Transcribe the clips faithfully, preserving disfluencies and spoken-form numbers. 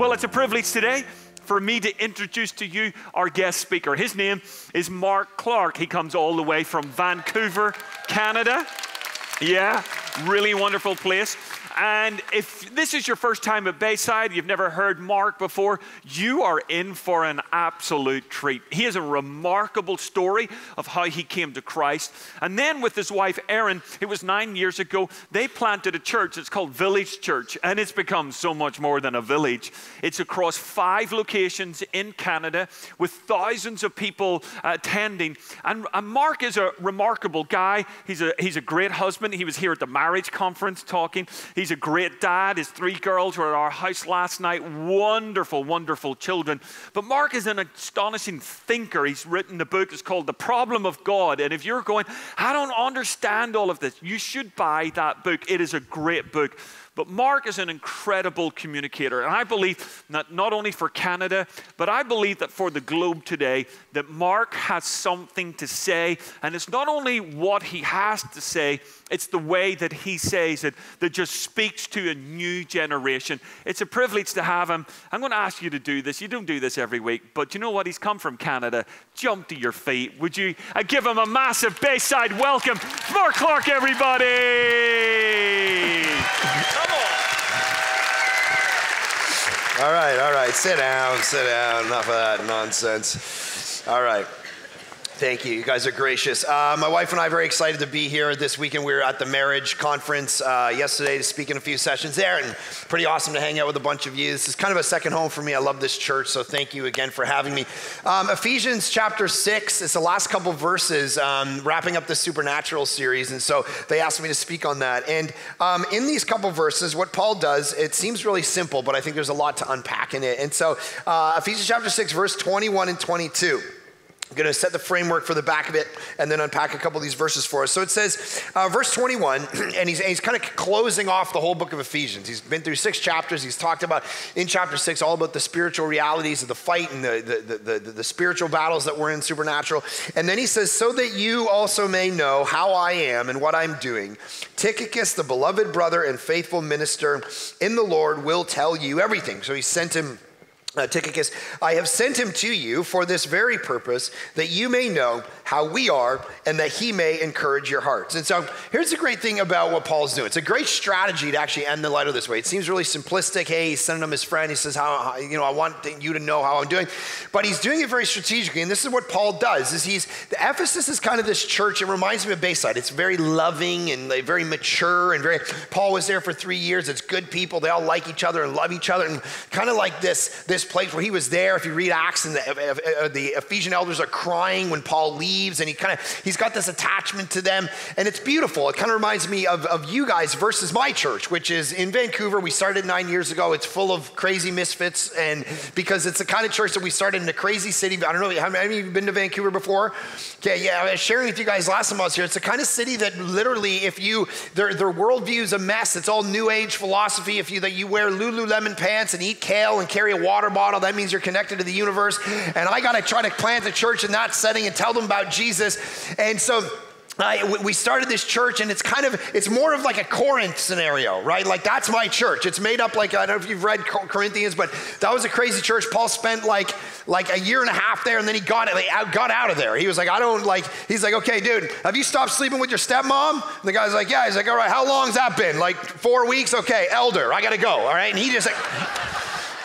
Well, it's a privilege today for me to introduce to you our guest speaker. His name is Mark Clark. He comes all the way from Vancouver, Canada. Yeah, really wonderful place. And if this is your first time at Bayside, you've never heard Mark before, you are in for an absolute treat. He has a remarkable story of how he came to Christ. And then with his wife, Erin, it was nine years ago, they planted a church. It's called Village Church, and it's become so much more than a village. It's across five locations in Canada with thousands of people attending. And, and Mark is a remarkable guy. He's a, he's a great husband. He was here at the marriage conference talking. He's He's a great dad. His three girls were at our house last night. Wonderful, wonderful children. But Mark is an astonishing thinker. He's written a book. It's called The Problem of God. And if you're going, I don't understand all of this, you should buy that book. It is a great book. But Mark is an incredible communicator. And I believe that not only for Canada, but I believe that for the globe today, that Mark has something to say. And it's not only what he has to say, it's the way that he says it that just speaks to a new generation. It's a privilege to have him. I'm going to ask you to do this. You don't do this every week, but you know what? He's come from Canada. Jump to your feet. Would you I give him a massive Bayside welcome? Mark Clark, everybody. Come on. All right, all right. Sit down, sit down. Enough of that nonsense. All right. Thank you. You guys are gracious. Uh, my wife and I are very excited to be here this weekend. We were at the marriage conference uh, yesterday to speak in a few sessions there, and pretty awesome to hang out with a bunch of you. This is kind of a second home for me. I love this church, so thank you again for having me. Um, Ephesians chapter six, it's the last couple verses um, wrapping up the Supernatural series, and so they asked me to speak on that. And um, in these couple verses, what Paul does, it seems really simple, but I think there's a lot to unpack in it. And so uh, Ephesians chapter six, verse twenty-one and twenty-two. I'm going to set the framework for the back of it and then unpack a couple of these verses for us. So it says, uh, verse twenty-one, and he's, he's kind of closing off the whole book of Ephesians. He's been through six chapters. He's talked about, in chapter six, all about the spiritual realities of the fight and the, the, the, the, the spiritual battles that we're in, supernatural. And then he says, so that you also may know how I am and what I'm doing, Tychicus, the beloved brother and faithful minister in the Lord, will tell you everything. So he sent him Uh, Tychicus, I have sent him to you for this very purpose, that you may know how we are and that he may encourage your hearts. And so here's the great thing about what Paul's doing. It's a great strategy to actually end the letter this way. It seems really simplistic. Hey, he's sending him his friend. He says, how, you know, I want you to know how I'm doing. But he's doing it very strategically. And this is what Paul does, is he's, the Ephesus is kind of this church. It reminds me of Bayside. It's very loving and like, very mature and very, Paul was there for three years. It's good people. They all like each other and love each other. And kind of like this, this place where he was there. If you read Acts, and the, uh, the Ephesian elders are crying when Paul leaves, and he kind of, he's got this attachment to them, and it's beautiful. It kind of reminds me of, of you guys versus my church, which is in Vancouver. We started nine years ago. It's full of crazy misfits, and because it's the kind of church that we started in a crazy city. I don't know, have any of you been to Vancouver before? Okay, yeah, I was sharing with you guys last time I was here. It's the kind of city that literally, if you, their, their worldview is a mess. It's all new age philosophy. If you, that you wear Lululemon pants and eat kale and carry a water bottle, that means you're connected to the universe. And I got to try to plant a church in that setting and tell them about Jesus. And so I, we started this church, and it's kind of, it's more of like a Corinth scenario, right? Like that's my church. It's made up like, I don't know if you've read Corinthians, but that was a crazy church. Paul spent like like a year and a half there, and then he got, like, out, got out of there. He was like, I don't like, he's like, okay, dude, have you stopped sleeping with your stepmom? And the guy's like, yeah. He's like, all right, how long's that been? Like four weeks? Okay, elder, I got to go, all right? And he just like...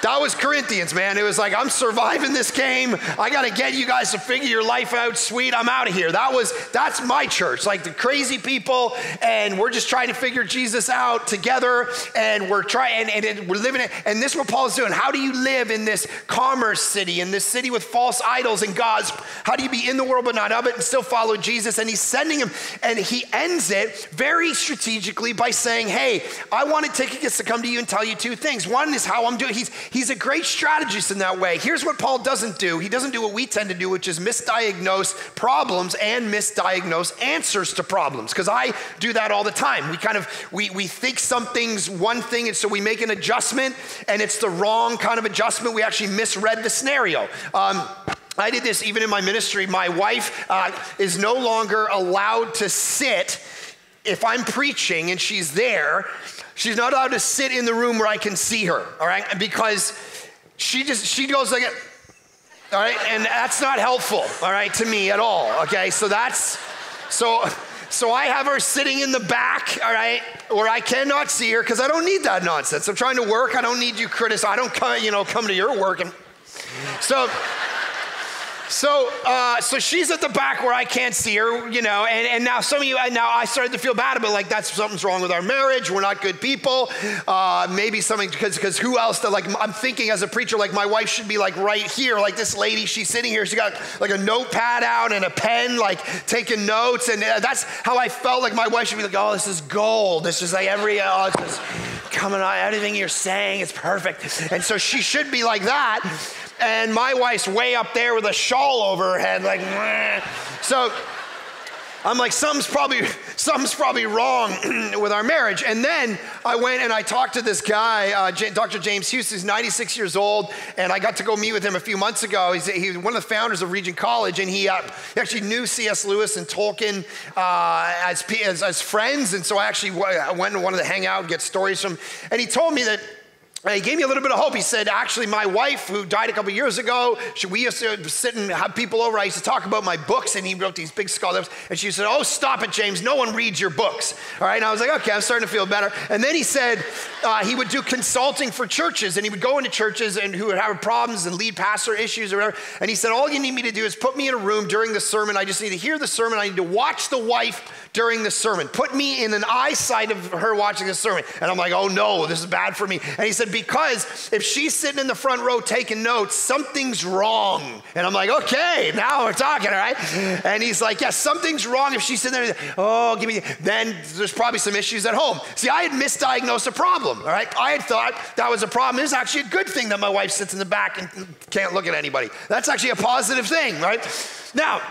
That was Corinthians, man. It was like, I'm surviving this game. I got to get you guys to figure your life out. Sweet, I'm out of here. That was, that's my church. Like the crazy people, and we're just trying to figure Jesus out together, and we're trying, and, and we're living it. And this is what Paul's doing. How do you live in this commerce city, in this city with false idols and gods? How do you be in the world but not of it and still follow Jesus? And he's sending him, and he ends it very strategically by saying, hey, I want Tychicus to come to you and tell you two things. One is how I'm doing. He's He's a great strategist in that way. Here's what Paul doesn't do. He doesn't do what we tend to do, which is misdiagnose problems and misdiagnose answers to problems. Because I do that all the time. We kind of, we, we think something's one thing, and so we make an adjustment, and it's the wrong kind of adjustment. We actually misread the scenario. Um, I did this even in my ministry. My wife uh, is no longer allowed to sit if I'm preaching and she's there. She's not allowed to sit in the room where I can see her, all right? Because She just, she goes like, all right, and that's not helpful, all right, to me at all, okay? So that's, so, so I have her sitting in the back, all right, where I cannot see her because I don't need that nonsense. I'm trying to work. I don't need you criticizing. I don't come, you know, come to your work. And so, so, uh, so she's at the back where I can't see her, you know, and, and now some of you, and now I started to feel bad about, like, that's, something's wrong with our marriage. We're not good people. Uh, maybe something, because, because who else, that, like, I'm thinking as a preacher, like, my wife should be, like, right here. Like, this lady, she's sitting here. She got, like, a notepad out and a pen, like, taking notes. And uh, that's how I felt. Like, my wife should be like, oh, this is gold. This is, like, every, oh, it's just coming on. Everything you're saying is perfect. And so she should be like that. And my wife's way up there with a shawl over her head, like, meh. So I'm like, something's probably, something's probably wrong with our marriage. And then I went and I talked to this guy, uh, Doctor James Houston. He's ninety-six years old, and I got to go meet with him a few months ago. He's, he's one of the founders of Regent College, and he, uh, he actually knew C S. Lewis and Tolkien uh, as, as, as friends, and so I actually went and wanted to hang out and get stories from him. And he told me that, he gave me a little bit of hope. He said, actually, my wife, who died a couple years ago, she, we used to sit and have people over. I used to talk about my books, and he wrote these big scholars. And she said, oh, stop it, James. No one reads your books. All right, and I was like, okay, I'm starting to feel better. And then he said uh, he would do consulting for churches, and he would go into churches and who would have problems and lead pastor issues or whatever. And he said, all you need me to do is put me in a room during the sermon. I just need to hear the sermon. I need to watch the wife during the sermon. Put me in an eyesight of her watching the sermon. And I'm like, oh, no, this is bad for me. And he said, because if she's sitting in the front row taking notes, something's wrong. And I'm like, okay, now we're talking, all right? And he's like, yeah, something's wrong if she's sitting there. Oh, give me, then there's probably some issues at home. See, I had misdiagnosed a problem, all right? I had thought that was a problem. It's actually a good thing that my wife sits in the back and can't look at anybody. That's actually a positive thing, right? Now,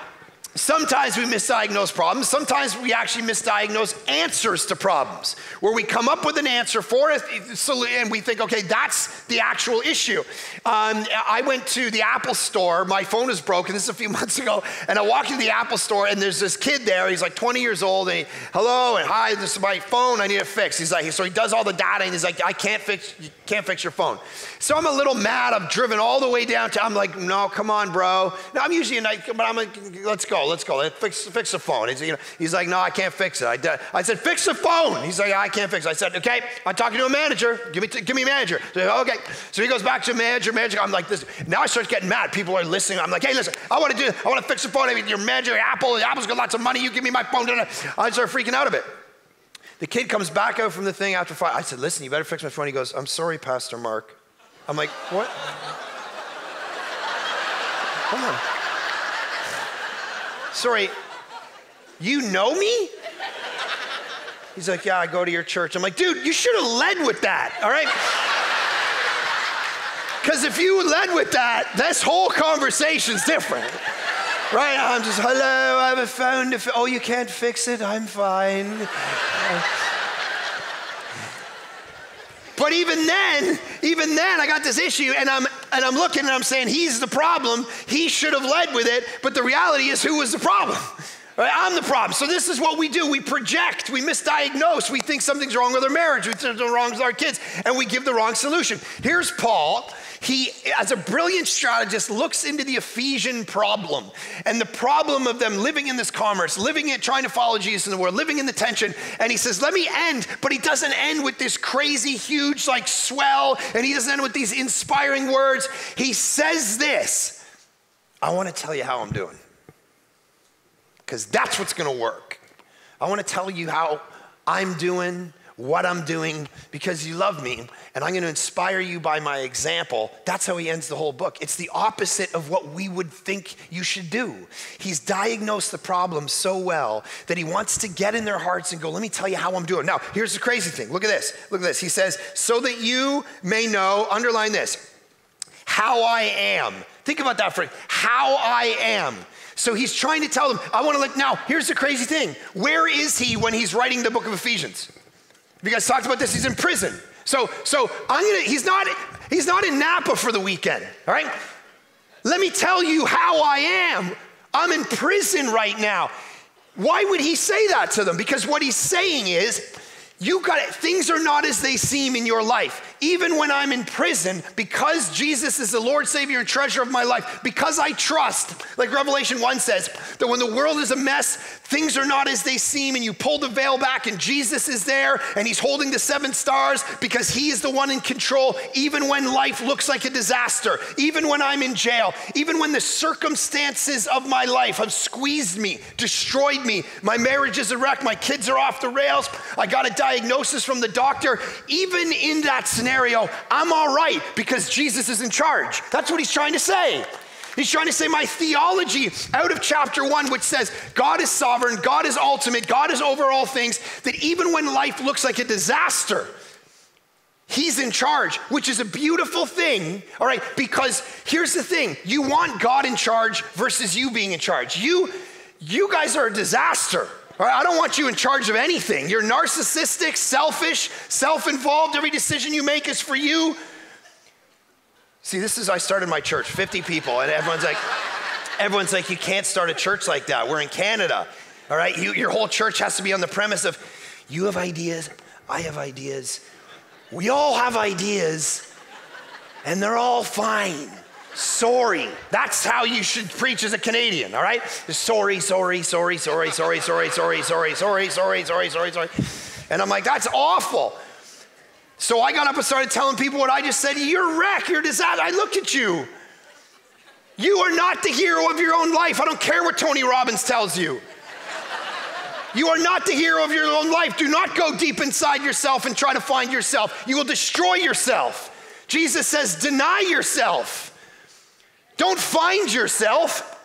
sometimes we misdiagnose problems. Sometimes we actually misdiagnose answers to problems, where we come up with an answer for it, and we think, okay, that's the actual issue. Um, I went to the Apple store. My phone is broken. This is a few months ago. And I walked into the Apple store, and there's this kid there. He's like twenty years old. And he, hello, and hi, this is my phone. I need it fixed. He's like, so he does all the data, and he's like, I can't fix, you can't fix your phone. So I'm a little mad. I've driven all the way down to, I'm like, no, come on, bro. No, I'm usually a night, but I'm like, let's go. Let's go. Fix, fix the phone. He's, you know, he's like, no, I can't fix it. I, I said, fix the phone. He's like, I can't fix it. I said, okay, I'm talking to a manager. Give me, give me a manager. So, okay. So he goes back to manager, manager. I'm like this. Now I start getting mad. People are listening. I'm like, hey, listen, I want to do, I want to fix the phone. I mean, your manager, Apple, Apple's got lots of money. You give me my phone. I start freaking out a bit. The kid comes back out from the thing after five. I said, listen, you better fix my phone. He goes, I'm sorry, Pastor Mark. I'm like, what? Come on. Sorry, you know me? He's like, yeah, I go to your church. I'm like, dude, you should have led with that, all right? Because if you led with that, this whole conversation's different. Right, I'm just, hello, I have a phone to, fi- oh, you can't fix it, I'm fine. But even then, even then, I got this issue, and I'm and I'm looking, and I'm saying, he's the problem. He should have led with it. But the reality is, who was the problem? Right? I'm the problem. So this is what we do. We project. We misdiagnose. We think something's wrong with our marriage. We think something's wrong with our kids, and we give the wrong solution. Here's Paul. He, as a brilliant strategist, looks into the Ephesian problem and the problem of them living in this commerce, living it, trying to follow Jesus in the world, living in the tension. And he says, let me end, but he doesn't end with this crazy, huge, like, swell. And he doesn't end with these inspiring words. He says this, I want to tell you how I'm doing, because that's what's going to work. I want to tell you how I'm doing, what I'm doing, because you love me, and I'm going to inspire you by my example. That's how he ends the whole book. It's the opposite of what we would think you should do. He's diagnosed the problem so well that he wants to get in their hearts and go, let me tell you how I'm doing. Now, here's the crazy thing. Look at this. Look at this. He says, so that you may know, underline this, how I am. Think about that phrase, how I am. So he's trying to tell them, I want to let, now, here's the crazy thing. Where is he when he's writing the book of Ephesians? You guys talked about this, he's in prison. So, so I'm gonna, he's not, he's not in Napa for the weekend, all right? Let me tell you how I am. I'm in prison right now. Why would he say that to them? Because what he's saying is, you got it, things are not as they seem in your life. even when I'm in prison, because Jesus is the Lord, Savior, and treasure of my life, because I trust, like Revelation one says, that when the world is a mess, things are not as they seem, and you pull the veil back and Jesus is there and he's holding the seven stars because he is the one in control, even when life looks like a disaster, even when I'm in jail, even when the circumstances of my life have squeezed me, destroyed me, my marriage is a wreck, my kids are off the rails, I got a diagnosis from the doctor, even in that scenario, I'm all right because Jesus is in charge. That's what he's trying to say. He's trying to say my theology out of chapter one, which says God is sovereign, God is ultimate, God is over all things, that even when life looks like a disaster, he's in charge, which is a beautiful thing, all right? Because here's the thing, you want God in charge versus you being in charge. You, you guys are a disaster. All right, I don't want you in charge of anything. You're narcissistic, selfish, self-involved. Every decision you make is for you. See, this is, I started my church, fifty people, and everyone's like, everyone's like, you can't start a church like that. We're in Canada, all right? You, your whole church has to be on the premise of, you have ideas, I have ideas. We all have ideas, and they're all fine. Sorry, that's how you should preach as a Canadian, all right? Sorry, sorry, sorry, sorry, sorry, sorry, sorry, sorry, sorry, sorry, sorry, sorry, sorry. And I'm like, that's awful. So I got up and started telling people what I just said. You're a wreck, you're a disaster. I looked at you. You are not the hero of your own life. I don't care what Tony Robbins tells you. You are not the hero of your own life. Do not go deep inside yourself and try to find yourself. You will destroy yourself. Jesus says, deny yourself. Don't find yourself.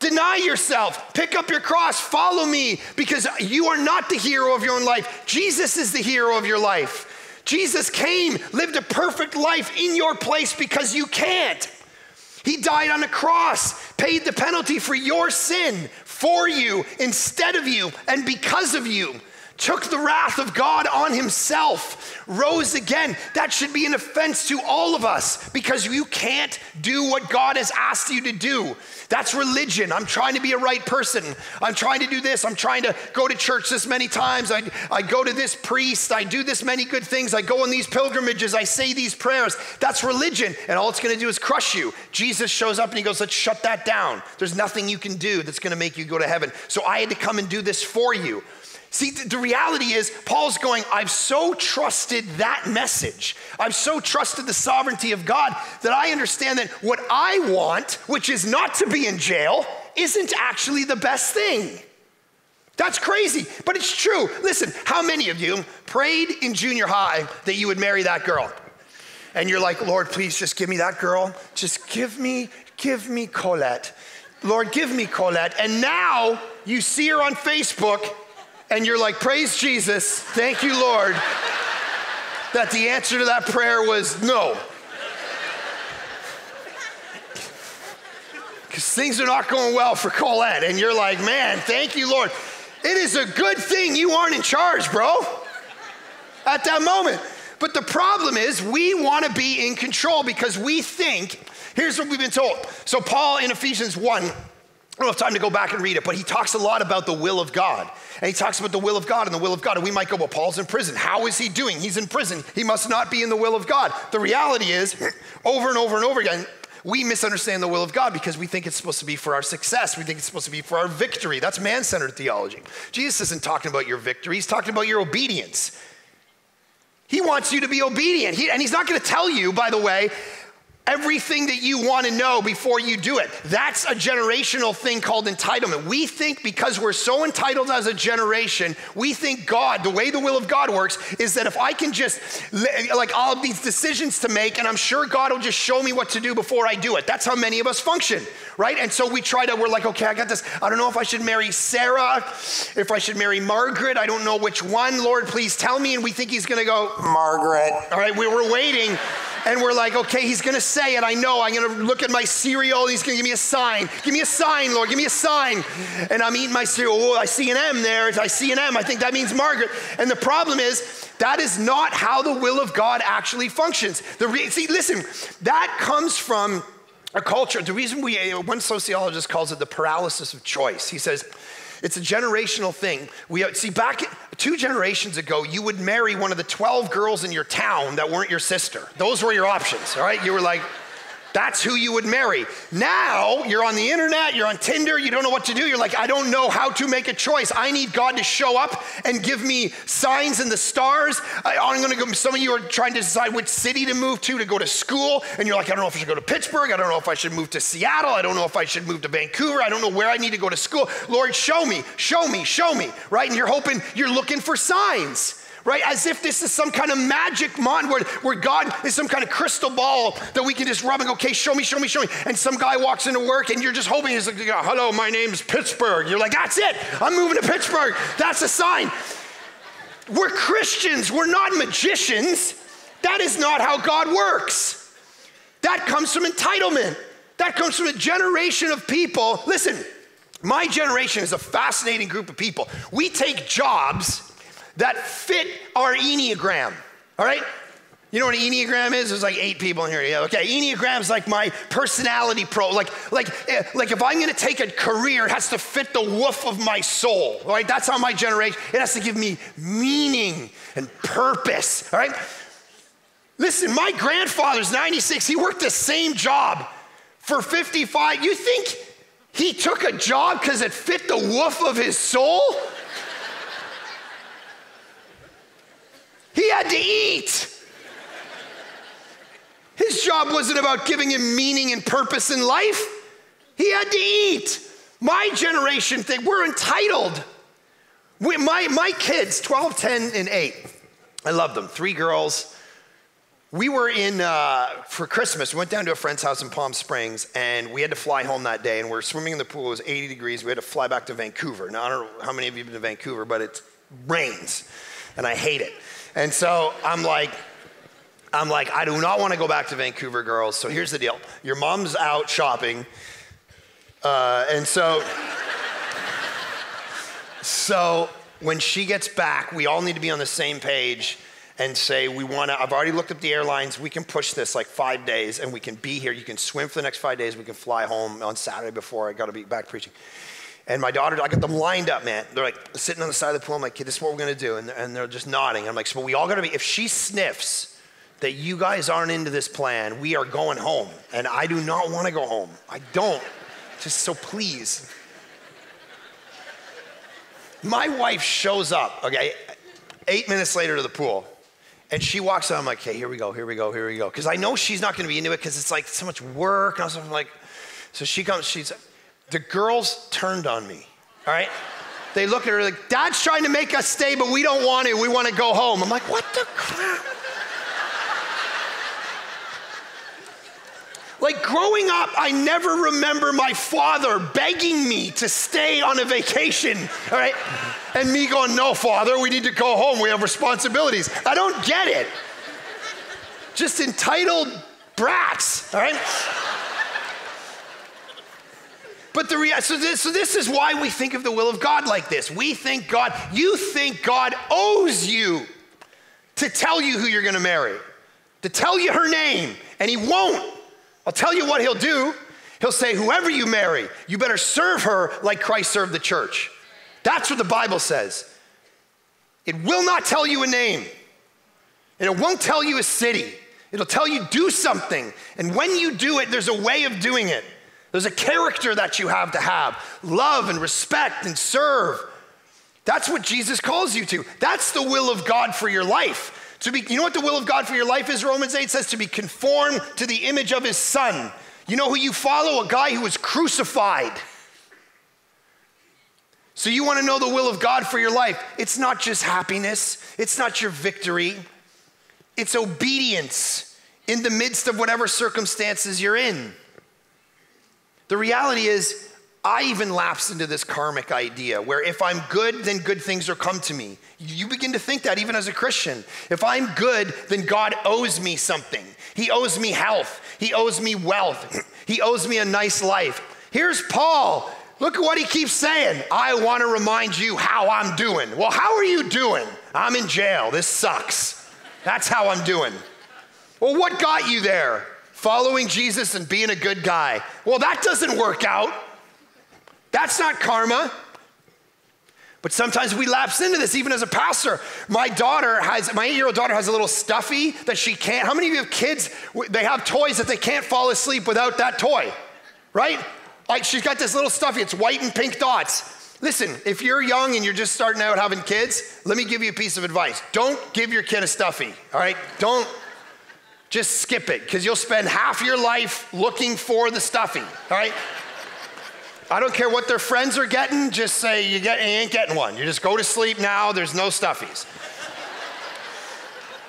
Deny yourself. Pick up your cross. Follow me, because you are not the hero of your own life. Jesus is the hero of your life. Jesus came, lived a perfect life in your place because you can't. He died on a cross, paid the penalty for your sin, for you, instead of you, and because of you. Took the wrath of God on himself, rose again. That should be an offense to all of us, because you can't do what God has asked you to do. That's religion. I'm trying to be a right person. I'm trying to do this. I'm trying to go to church this many times. I, I go to this priest. I do this many good things. I go on these pilgrimages. I say these prayers. That's religion, and all it's going to do is crush you. Jesus shows up and he goes, let's shut that down. There's nothing you can do that's going to make you go to heaven. So I had to come and do this for you. See, the reality is, Paul's going, I've so trusted that message. I've so trusted the sovereignty of God that I understand that what I want, which is not to be in jail, isn't actually the best thing. That's crazy, but it's true. Listen, how many of you prayed in junior high that you would marry that girl? And you're like, Lord, please just give me that girl. Just give me, give me Colette. Lord, give me Colette. And now you see her on Facebook, and you're like, praise Jesus, thank you, Lord, that the answer to that prayer was no. Because things are not going well for Colette, and you're like, man, thank you, Lord. It is a good thing you aren't in charge, bro, at that moment. But the problem is, we want to be in control because we think, here's what we've been told. So Paul in Ephesians one, I don't have time to go back and read it, but he talks a lot about the will of God. And he talks about the will of God and the will of God. And we might go, well, Paul's in prison. How is he doing? He's in prison. He must not be in the will of God. The reality is, over and over and over again, we misunderstand the will of God because we think it's supposed to be for our success. We think it's supposed to be for our victory. That's man-centered theology. Jesus isn't talking about your victory. He's talking about your obedience. He wants you to be obedient. He, and he's not going to tell you, by the way, everything that you want to know before you do it. That's a generational thing called entitlement. We think because we're so entitled as a generation, we think God, the way the will of God works is that if I can just, like, I'll have these decisions to make and I'm sure God will just show me what to do before I do it. That's how many of us function, right? And so we try to, we're like, okay, I got this. I don't know if I should marry Sarah, if I should marry Margaret. I don't know which one. Lord, please tell me. And we think he's going to go, Margaret. All right, we were waiting. And we're like, okay, he's going to say it. I know. I'm going to look at my cereal. He's going to give me a sign. Give me a sign, Lord. Give me a sign. And I'm eating my cereal. Oh, I see an M there. I see an M. I think that means Margaret. And the problem is, that is not how the will of God actually functions. The re- See, listen, that comes from a culture. The reason we, one sociologist calls it the paralysis of choice. He says, It's a generational thing. We see, back two generations ago, you would marry one of the twelve girls in your town that weren't your sister. Those were your options, all right? You were like, that's who you would marry. Now, you're on the internet, you're on Tinder, you don't know what to do. You're like, I don't know how to make a choice. I need God to show up and give me signs in the stars. I, I'm gonna go, some of you are trying to decide which city to move to, to go to school, and you're like, I don't know if I should go to Pittsburgh, I don't know if I should move to Seattle, I don't know if I should move to Vancouver, I don't know where I need to go to school. Lord, show me, show me, show me, right? And you're hoping, you're looking for signs. Right? As if this is some kind of magic wand where, where God is some kind of crystal ball that we can just rub and go, okay, show me, show me, show me. And some guy walks into work and you're just hoping, he's like, hello, my name's Pittsburgh. You're like, that's it. I'm moving to Pittsburgh. That's a sign. We're Christians. We're not magicians. That is not how God works. That comes from entitlement. That comes from a generation of people. Listen, my generation is a fascinating group of people. We take jobs that fit our Enneagram, all right? You know what an Enneagram is? There's like eight people in here. Yeah, okay, Enneagram's like my personality pro. Like, like, like if I'm gonna take a career, it has to fit the woof of my soul, all right? That's how my generation, it has to give me meaning and purpose, all right? Listen, my grandfather's ninety-six, he worked the same job for fifty-five. You think he took a job because it fit the woof of his soul? He had to eat. His job wasn't about giving him meaning and purpose in life. He had to eat. My generation thing, we're entitled. We, my, my kids, twelve, ten, and eight, I love them, three girls. We were in, uh, for Christmas, we went down to a friend's house in Palm Springs, and we had to fly home that day, and we were swimming in the pool, it was eighty degrees, we had to fly back to Vancouver. Now, I don't know how many of you have been to Vancouver, but it rains, and I hate it. And so I'm like, I'm like, I do not want to go back to Vancouver, girls. So here's the deal. Your mom's out shopping. Uh, and so, so when she gets back, we all need to be on the same page and say, we want to, I've already looked up the airlines. We can push this like five days and we can be here. You can swim for the next five days. We can fly home on Saturday before I got to be back preaching. And my daughter, I got them lined up, man. They're like sitting on the side of the pool. I'm like, okay, this is what we're going to do. And they're, and they're just nodding. I'm like, so we all got to be, if she sniffs that you guys aren't into this plan, we are going home. And I do not want to go home. I don't. Just so please. My wife shows up, okay, eight minutes later to the pool. And she walks out. I'm like, okay, here we go, here we go, here we go. Because I know she's not going to be into it because it's like so much work. And I'm like, so she comes, she's... The girls turned on me, all right? They look at her like, Dad's trying to make us stay, but we don't want to. We want to go home. I'm like, what the crap? Like growing up, I never remember my father begging me to stay on a vacation, all right? And me going, no, Father, we need to go home. We have responsibilities. I don't get it. Just entitled brats, all right? But the rea- so, this, so this is why we think of the will of God like this. We think God, you think God owes you to tell you who you're gonna marry, to tell you her name, and he won't. I'll tell you what he'll do. He'll say, whoever you marry, you better serve her like Christ served the church. That's what the Bible says. It will not tell you a name, and it won't tell you a city. It'll tell you do something, and when you do it, there's a way of doing it. There's a character that you have to have. Love and respect and serve. That's what Jesus calls you to. That's the will of God for your life. To be, you know what the will of God for your life is? Romans eight says to be conformed to the image of his son. You know who you follow? A guy who was crucified. So you want to know the will of God for your life. It's not just happiness. It's not your victory. It's obedience in the midst of whatever circumstances you're in. The reality is, I even lapsed into this karmic idea where if I'm good, then good things will come to me. You begin to think that even as a Christian. If I'm good, then God owes me something. He owes me health. He owes me wealth. He owes me a nice life. Here's Paul. Look at what he keeps saying. I want to remind you how I'm doing. Well, how are you doing? I'm in jail. This sucks. That's how I'm doing. Well, what got you there? Following Jesus and being a good guy. Well, that doesn't work out. That's not karma. But sometimes we lapse into this, even as a pastor. My daughter has, my eight-year-old daughter has a little stuffy that she can't. How many of you have kids, they have toys that they can't fall asleep without that toy, right? Like she's got this little stuffy, it's white and pink dots. Listen, if you're young and you're just starting out having kids, let me give you a piece of advice. Don't give your kid a stuffy, all right? Don't, just skip it, because you'll spend half your life looking for the stuffy, all right? I don't care what their friends are getting, just say you, get, you ain't getting one. You just go to sleep now, there's no stuffies.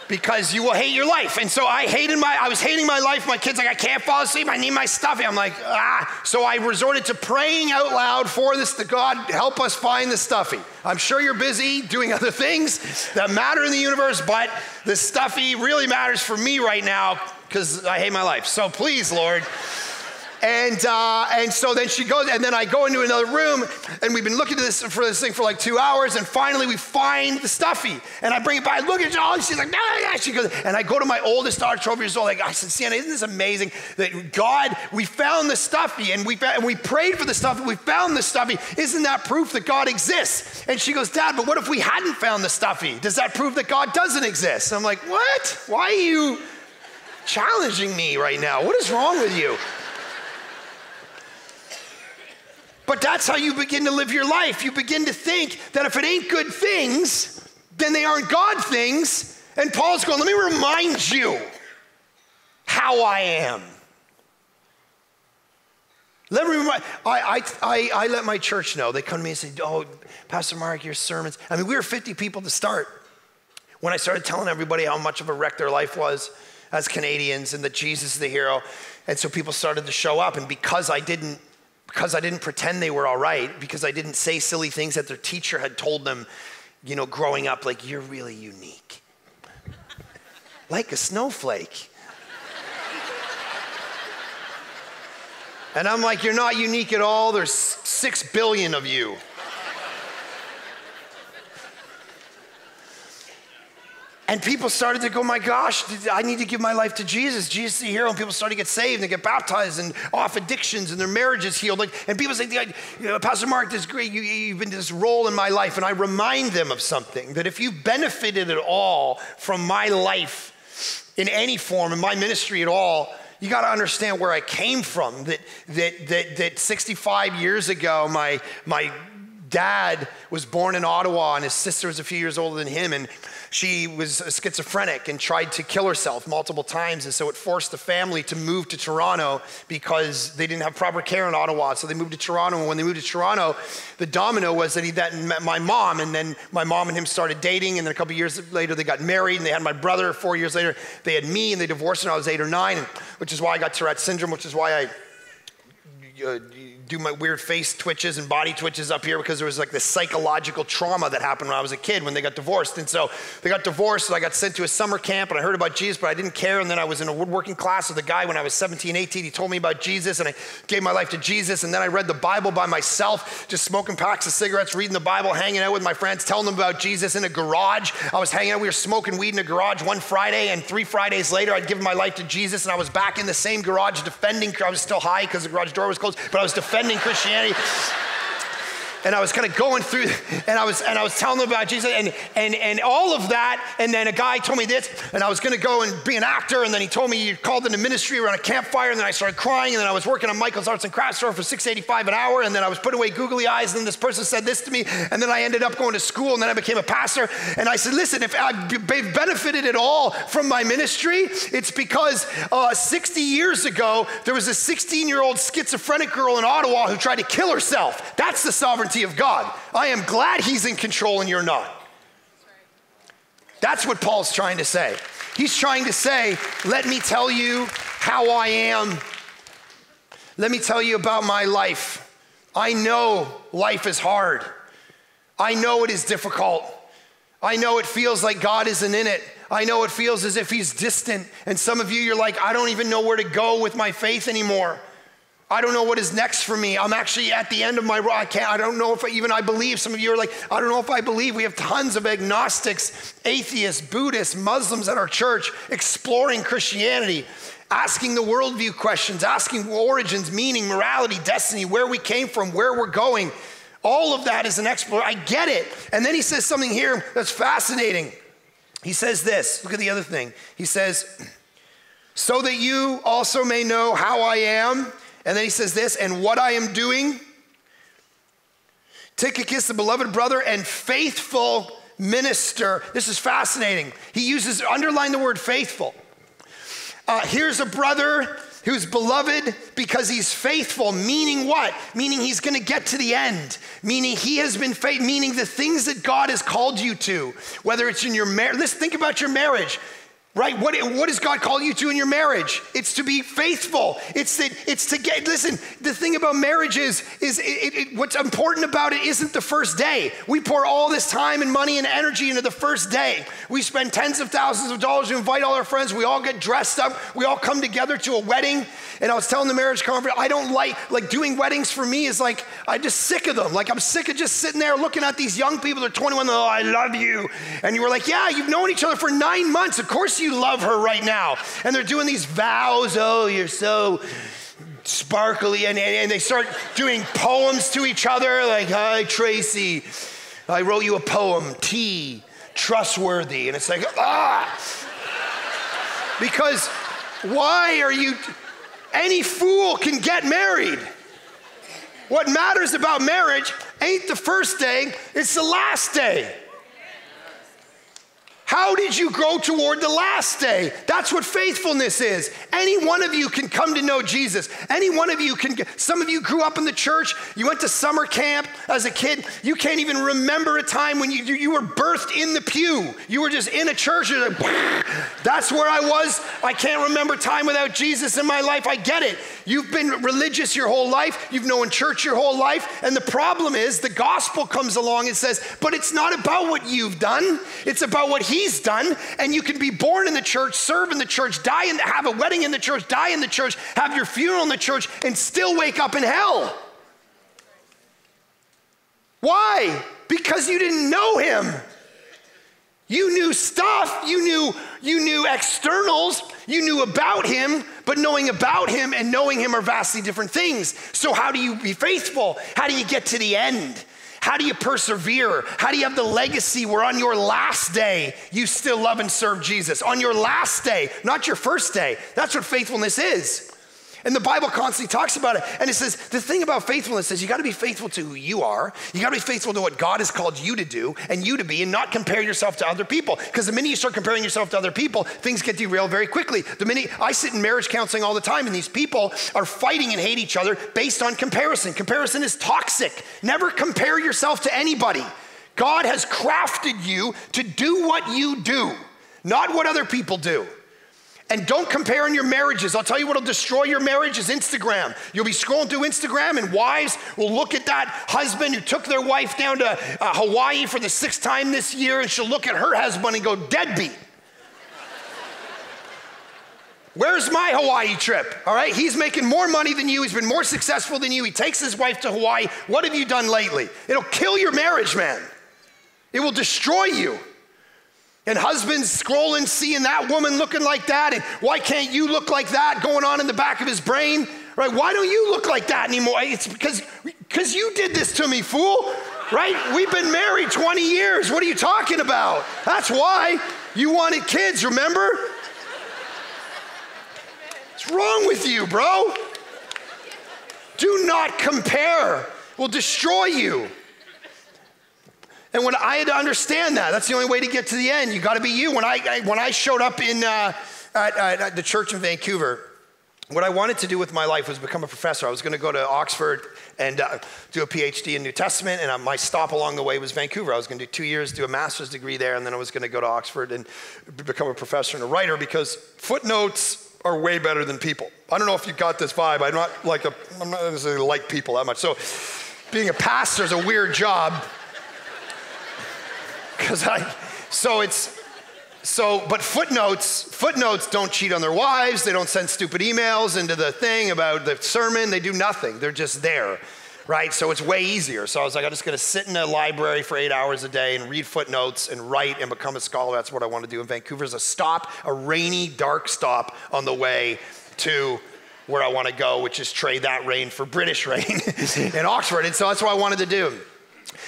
Because you will hate your life. And so I hated my, I was hating my life. My kid's like, I can't fall asleep, I need my stuffy. I'm like, ah. So I resorted to praying out loud for this, to God, help us find the stuffy. I'm sure you're busy doing other things that matter in the universe, but the stuffy really matters for me right now because I hate my life. So please, Lord. And, uh, and so then she goes, and then I go into another room, and we've been looking at this for this thing for like two hours, and finally we find the stuffy. And I bring it by, I look at it all, and she's like, no, no, no. She goes, and I go to my oldest daughter, twelve years old, like, I said, Sienna, isn't this amazing that God, we found the stuffy, and we, found, and we prayed for the stuffy, we found the stuffy. Isn't that proof that God exists? And she goes, Dad, but what if we hadn't found the stuffy? Does that prove that God doesn't exist? And I'm like, what? Why are you challenging me right now? What is wrong with you? But that's how you begin to live your life. You begin to think that if it ain't good things, then they aren't God things. And Paul's going, let me remind you how I am. Let me remind, I, I, I, I let my church know. They come to me and say, oh, Pastor Mark, your sermons. I mean, we were fifty people to start. When I started telling everybody how much of a wreck their life was as Canadians and that Jesus is the hero. And so people started to show up. And because I didn't, because I didn't pretend they were all right, because I didn't say silly things that their teacher had told them, you know, growing up, like, you're really unique. Like a snowflake. And I'm like, you're not unique at all. There's six billion of you. And people started to go, my gosh, I need to give my life to Jesus. Jesus is the hero. And people started to get saved and get baptized and off addictions and their marriages healed. Like, and people say, you know, Pastor Mark, this great, you, you've been this role in my life. And I remind them of something, that if you've benefited at all from my life in any form, in my ministry at all, you got to understand where I came from. That, that, that, that sixty-five years ago, my, my dad was born in Ottawa and his sister was a few years older than him. And she was schizophrenic and tried to kill herself multiple times, and so it forced the family to move to Toronto because they didn't have proper care in Ottawa, so they moved to Toronto, and when they moved to Toronto, the domino was that he then met my mom, and then my mom and him started dating, and then a couple years later they got married, and they had my brother. Four years later, they had me, and they divorced when I was eight or nine, which is why I got Tourette's syndrome, which is why I uh, do my weird face twitches and body twitches up here, because there was like this psychological trauma that happened when I was a kid when they got divorced. And so they got divorced and I got sent to a summer camp and I heard about Jesus, but I didn't care. And then I was in a woodworking class with a guy when I was seventeen, eighteen, he told me about Jesus and I gave my life to Jesus. And then I read the Bible by myself, just smoking packs of cigarettes, reading the Bible, hanging out with my friends, telling them about Jesus in a garage. I was hanging out, we were smoking weed in a garage one Friday, and three Fridays later I'd given my life to Jesus and I was back in the same garage defending, I was still high because the garage door was closed, but I was defending Christianity. And I was kind of going through, and I was and I was telling them about Jesus, and and and all of that. And then a guy told me this, and I was going to go and be an actor. And then he told me you called into ministry around a campfire. And then I started crying. And then I was working at Michael's Arts and Crafts store for six eighty-five an hour. And then I was putting away googly eyes. And then this person said this to me. And then I ended up going to school. And then I became a pastor. And I said, listen, if I've benefited at all from my ministry, it's because uh, sixty years ago there was a sixteen-year-old schizophrenic girl in Ottawa who tried to kill herself. That's the sovereignty of God. I am glad he's in control and you're not. That's what Paul's trying to say. He's trying to say, let me tell you how I am. Let me tell you about my life. I know life is hard. I know it is difficult. I know it feels like God isn't in it. I know it feels as if he's distant. And some of you, you're like, I don't even know where to go with my faith anymore. I don't know what is next for me. I'm actually at the end of my, I can't, I don't know if I, even I believe. Some of you are like, I don't know if I believe. We have tons of agnostics, atheists, Buddhists, Muslims at our church exploring Christianity, asking the worldview questions, asking origins, meaning, morality, destiny, where we came from, where we're going. All of that is an exploration. I get it. And then he says something here that's fascinating. He says this. Look at the other thing. He says, so that you also may know how I am. And then he says this, and what I am doing. Tychicus, the beloved brother and faithful minister. This is fascinating. He uses, underline the word faithful. Uh, here's a brother who's beloved because he's faithful, meaning what? Meaning he's gonna get to the end, meaning he has been faithful, meaning the things that God has called you to, whether it's in your marriage. Let's think about your marriage, right? What, what does God call you to in your marriage? It's to be faithful. It's that, it's to get, listen, the thing about marriage is, is it, it, what's important about it isn't the first day. We pour all this time and money and energy into the first day. We spend tens of thousands of dollars. We invite all our friends. We all get dressed up. We all come together to a wedding. And I was telling the marriage conference, I don't like, like doing weddings for me is like, I'm just sick of them. Like I'm sick of just sitting there looking at these young people. They're twenty-one, they're like, oh, I love you. And you were like, yeah, you've known each other for nine months. Of course you love her right now. And they're doing these vows. Oh, you're so sparkly. And, and, and they start doing poems to each other. Like, hi, Tracy, I wrote you a poem. T, trustworthy. And it's like, ah. Because why are you, any fool can get married. What matters about marriage ain't the first day, it's the last day. How did you grow toward the last day? That's what faithfulness is. Any one of you can come to know Jesus. Any one of you can, some of you grew up in the church, you went to summer camp as a kid, you can't even remember a time when you, you were birthed in the pew. You were just in a church, you're like, that's where I was. I can't remember time without Jesus in my life, I get it. You've been religious your whole life, you've known church your whole life, and the problem is the gospel comes along and says, but it's not about what you've done, it's about what he He's done, and you can be born in the church, serve in the church, die in the, have a wedding in the church, die in the church, have your funeral in the church, and still wake up in hell. Why? Because you didn't know him. You knew stuff, you knew, you knew externals, you knew about him, but knowing about him and knowing him are vastly different things. So how do you be faithful? How do you get to the end? How do you persevere? How do you have the legacy where on your last day, you still love and serve Jesus? On your last day, not your first day. That's what faithfulness is. And the Bible constantly talks about it. And it says, the thing about faithfulness is you gotta be faithful to who you are. You gotta be faithful to what God has called you to do and you to be and not compare yourself to other people. Because the minute you start comparing yourself to other people, things get derailed very quickly. The minute, I sit in marriage counseling all the time and these people are fighting and hate each other based on comparison. Comparison is toxic. Never compare yourself to anybody. God has crafted you to do what you do, not what other people do. And don't compare in your marriages. I'll tell you what'll destroy your marriage is Instagram. You'll be scrolling through Instagram and wives will look at that husband who took their wife down to uh, Hawaii for the sixth time this year and she'll look at her husband and go, deadbeat. Where's my Hawaii trip, all right? He's making more money than you. He's been more successful than you. He takes his wife to Hawaii. What have you done lately? It'll kill your marriage, man. It will destroy you. And husbands scrolling, seeing that woman looking like that, and why can't you look like that going on in the back of his brain, right? Why don't you look like that anymore? It's because, because you did this to me, fool, right? We've been married twenty years. What are you talking about? That's why you wanted kids, remember? What's wrong with you, bro? Do not compare. We'll destroy you. And when I had to understand that, that's the only way to get to the end. You got to be you. When I, I when I showed up in uh, at, at the church in Vancouver, what I wanted to do with my life was become a professor. I was going to go to Oxford and uh, do a PhD in New Testament. And my stop along the way was Vancouver. I was going to do two years, do a master's degree there, and then I was going to go to Oxford and become a professor and a writer because footnotes are way better than people. I don't know if you got this vibe. I'm not like a I'm not necessarily like people that much. So being a pastor is a weird job. Because I, so it's, so, but footnotes, footnotes don't cheat on their wives. They don't send stupid emails into the thing about the sermon. They do nothing. They're just there, right? So it's way easier. So I was like, I'm just going to sit in a library for eight hours a day and read footnotes and write and become a scholar. That's what I want to do in Vancouver is a stop, a rainy, dark stop on the way to where I want to go, which is trade that rain for British rain in Oxford. And so that's what I wanted to do.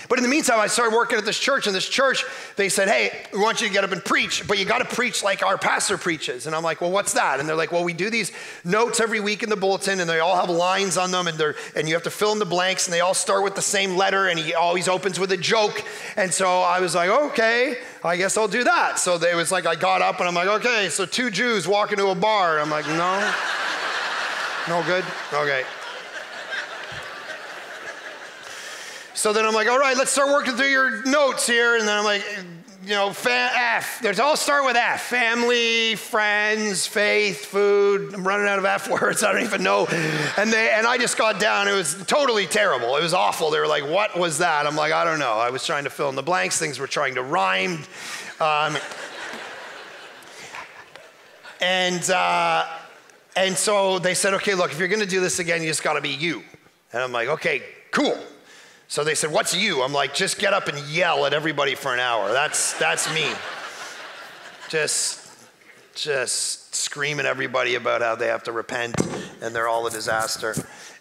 But in the meantime, I started working at this church, and this church, they said, hey, we want you to get up and preach, but you got to preach like our pastor preaches. And I'm like, well, what's that? And they're like, well, we do these notes every week in the bulletin, and they all have lines on them, and they're and you have to fill in the blanks, and they all start with the same letter, and he always opens with a joke. And so I was like, okay, I guess I'll do that. So they was like, I got up, and I'm like, okay, so two Jews walk into a bar. And I'm like, no, no good, okay. So then I'm like, all right, let's start working through your notes here. And then I'm like, you know, fa- F. They all start with F. Family, friends, faith, food. I'm running out of F words. I don't even know. And they and I just got down. It was totally terrible. It was awful. They were like, what was that? I'm like, I don't know. I was trying to fill in the blanks. Things were trying to rhyme. Um, and, uh, and so they said, okay, look, if you're going to do this again, you just got to be you. And I'm like, okay, cool. So they said, what's you? I'm like, just get up and yell at everybody for an hour. That's that's me. Just, just scream at everybody about how they have to repent and they're all a disaster.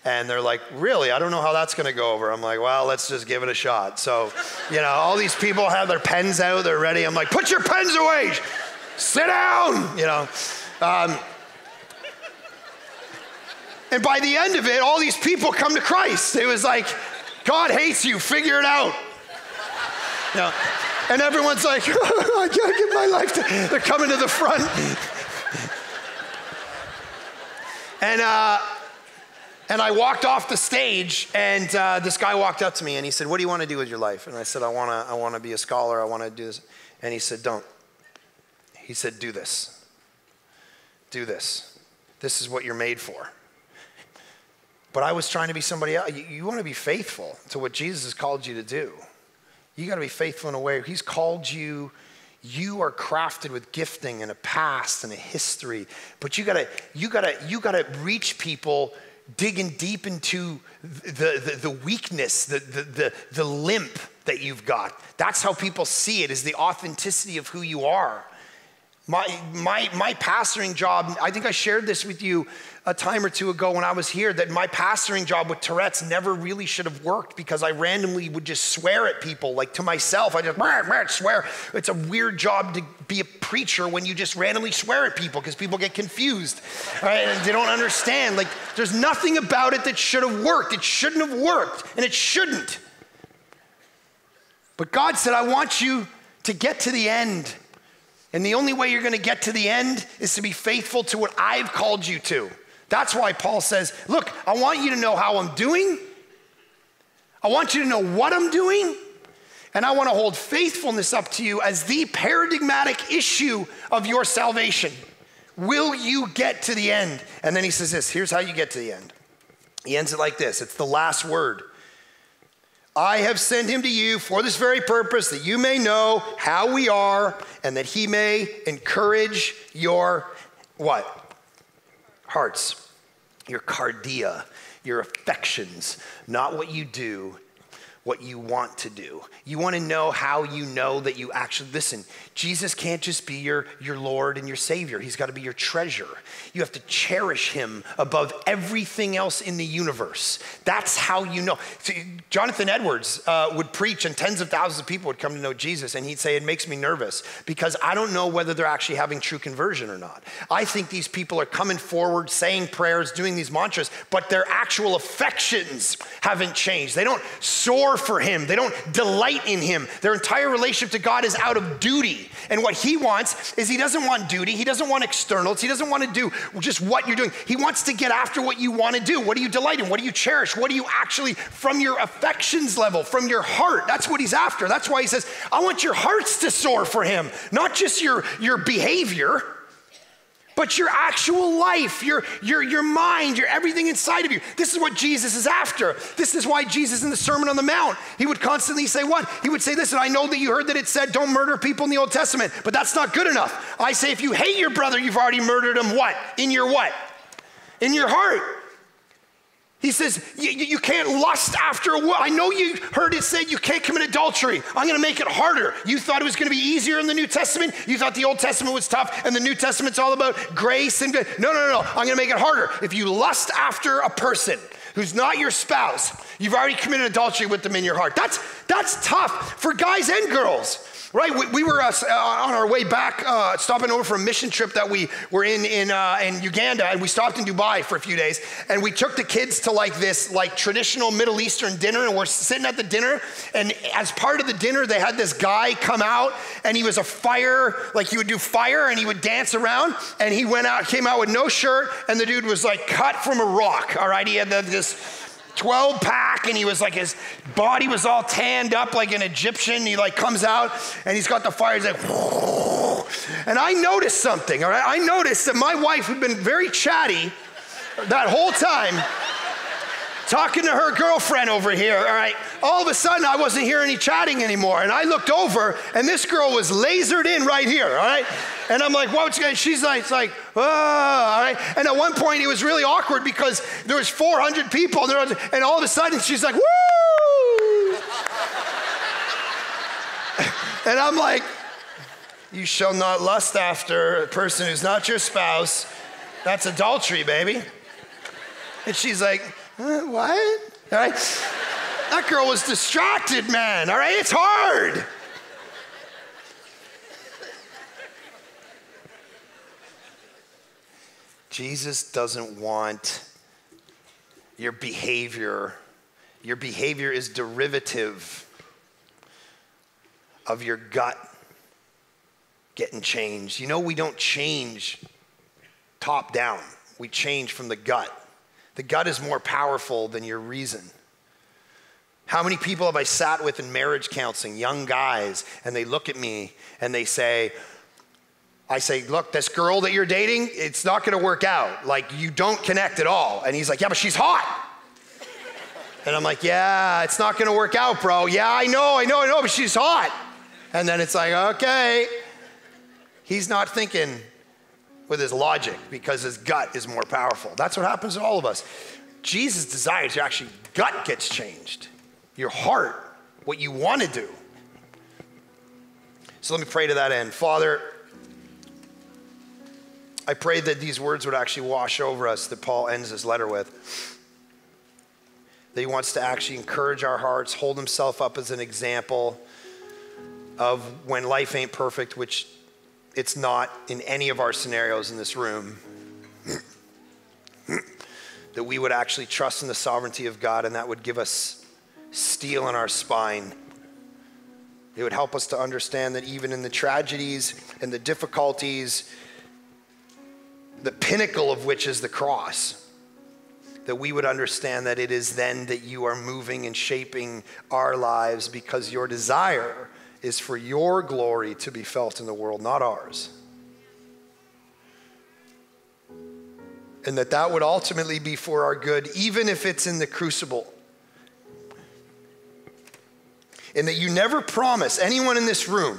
And they're like, really? I don't know how that's going to go over. I'm like, well, let's just give it a shot. So, you know, all these people have their pens out. They're ready. I'm like, put your pens away. Sit down, you know. Um, and by the end of it, all these people come to Christ. It was like, God hates you, figure it out. You know, and everyone's like, I can't give my life to, they're coming to the front. and, uh, and I walked off the stage, and uh, this guy walked up to me and he said, what do you want to do with your life? And I said, I want to I want to be a scholar, I want to do this. And he said, don't. He said, do this. Do this. This is what you're made for. But I was trying to be somebody else. You, you want to be faithful to what Jesus has called you to do. You got to be faithful in a way. He's called you. You are crafted with gifting and a past and a history. But you got to you got to you got to reach people, digging deep into the the, the weakness, the, the the the limp that you've got. That's how people see it, is the authenticity of who you are. My, my, my pastoring job, I think I shared this with you a time or two ago when I was here, that my pastoring job with Tourette's never really should have worked because I randomly would just swear at people, like to myself. I just rah, rah, swear. It's a weird job to be a preacher when you just randomly swear at people because people get confused, right? And they don't understand. Like, there's nothing about it that should have worked. It shouldn't have worked, and it shouldn't. But God said, I want you to get to the end. And the only way you're going to get to the end is to be faithful to what I've called you to. That's why Paul says, look, I want you to know how I'm doing. I want you to know what I'm doing. And I want to hold faithfulness up to you as the paradigmatic issue of your salvation. Will you get to the end? And then he says this, here's how you get to the end. He ends it like this. It's the last word. I have sent him to you for this very purpose, that you may know how we are and that he may encourage your, what? Hearts, your cardia, your affections, not what you do, what you want to do. You want to know how you know that you actually, listen, Jesus can't just be your, your Lord and your Savior. He's got to be your treasure. You have to cherish him above everything else in the universe. That's how you know. See, Jonathan Edwards uh, would preach and tens of thousands of people would come to know Jesus, and he'd say, it makes me nervous because I don't know whether they're actually having true conversion or not. I think these people are coming forward, saying prayers, doing these mantras, but their actual affections haven't changed. They don't soar for him. They don't delight in him. Their entire relationship to God is out of duty. And what he wants is he doesn't want duty. He doesn't want externals. He doesn't want to do just what you're doing. He wants to get after what you want to do. What do you delight in? What do you cherish? What do you actually, from your affections level, from your heart? That's what he's after. That's why he says, I want your hearts to soar for him, not just your, your behavior, but your actual life, your, your, your mind, your everything inside of you. This is what Jesus is after. This is why Jesus in the Sermon on the Mount, he would constantly say what? He would say this, and I know that you heard that it said don't murder people in the Old Testament, but that's not good enough. I say if you hate your brother, you've already murdered him what? In your what? In your heart. He says, you can't lust after a woman. I know you heard it said you can't commit adultery. I'm going to make it harder. You thought it was going to be easier in the New Testament. You thought the Old Testament was tough and the New Testament's all about grace and good. No, no, no, no. I'm going to make it harder. If you lust after a person, who's not your spouse, you've already committed adultery with them in your heart. That's, that's tough for guys and girls. Right, we, we were uh, on our way back, uh, stopping over for a mission trip that we were in in, uh, in Uganda, and we stopped in Dubai for a few days, and we took the kids to like this like traditional Middle Eastern dinner, and we're sitting at the dinner, and as part of the dinner, they had this guy come out, and he was a fire, like he would do fire, and he would dance around, and he went out, came out with no shirt, and the dude was like cut from a rock, all right? He had the, this... twelve pack, and he was like, his body was all tanned up like an Egyptian. He like comes out and he's got the fire. He's like, whoa. And I noticed something, all right? I noticed that my wife had been very chatty that whole time, talking to her girlfriend over here, all right? All of a sudden, I wasn't hearing any chatting anymore. And I looked over and this girl was lasered in right here, all right? And I'm like, what's going on? She's like, it's like, oh, all right. And at one point, it was really awkward because there was four hundred people, there was, and all of a sudden, she's like, woo! And I'm like, you shall not lust after a person who's not your spouse. That's adultery, baby. And she's like, huh, what? All right. That girl was distracted, man. All right, it's hard. Jesus doesn't want your behavior. Your behavior is derivative of your gut getting changed. You know, we don't change top down. We change from the gut. The gut is more powerful than your reason. How many people have I sat with in marriage counseling, young guys, and they look at me and they say, I say, look, this girl that you're dating, it's not gonna work out. Like, you don't connect at all. And he's like, yeah, but she's hot. And I'm like, yeah, it's not gonna work out, bro. Yeah, I know, I know, I know, but she's hot. And then it's like, okay. He's not thinking with his logic because his gut is more powerful. That's what happens to all of us. Jesus desires your actually gut gets changed. Your heart, what you wanna do. So let me pray to that end. Father, I pray that these words would actually wash over us that Paul ends his letter with. That he wants to actually encourage our hearts, hold himself up as an example of when life ain't perfect, which it's not in any of our scenarios in this room. That we would actually trust in the sovereignty of God, and that would give us steel in our spine. It would help us to understand that even in the tragedies and the difficulties, the pinnacle of which is the cross, that we would understand that it is then that you are moving and shaping our lives because your desire is for your glory to be felt in the world, not ours. And that that would ultimately be for our good, even if it's in the crucible. And that you never promise anyone in this room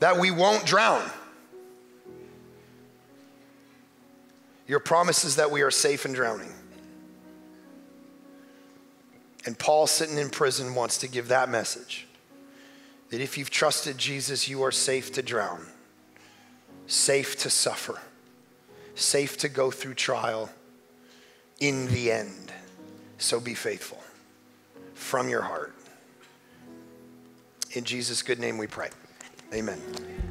that we won't drown. Your promise is that we are safe and drowning. And Paul, sitting in prison, wants to give that message. That if you've trusted Jesus, you are safe to drown, safe to suffer, safe to go through trial in the end. So be faithful from your heart. In Jesus' good name we pray. Amen.